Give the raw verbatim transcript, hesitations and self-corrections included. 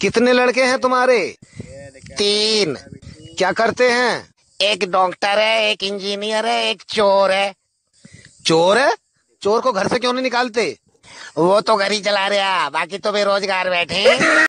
कितने लड़के हैं तुम्हारे? तीन। क्या करते हैं? एक डॉक्टर है, एक इंजीनियर है, एक चोर है। चोर है? चोर को घर से क्यों नहीं निकालते? वो तो घर ही चला रहा, बाकी तो बेरोजगार बैठे।